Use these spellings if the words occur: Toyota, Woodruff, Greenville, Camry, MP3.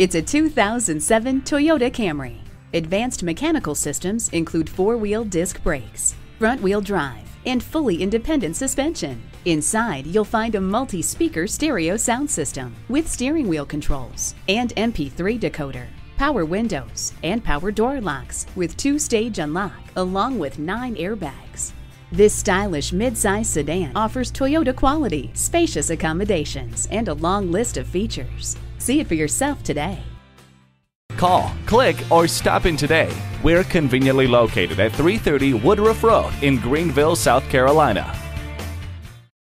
It's a 2007 Toyota Camry. Advanced mechanical systems include four-wheel disc brakes, front-wheel drive, and fully independent suspension. Inside, you'll find a multi-speaker stereo sound system with steering wheel controls and MP3 decoder, power windows, and power door locks with two-stage unlock, along with 9 airbags. This stylish midsize sedan offers Toyota quality, spacious accommodations, and a long list of features. See it for yourself today. Call, click, or stop in today. We're conveniently located at 330 Woodruff Road in Greenville, South Carolina.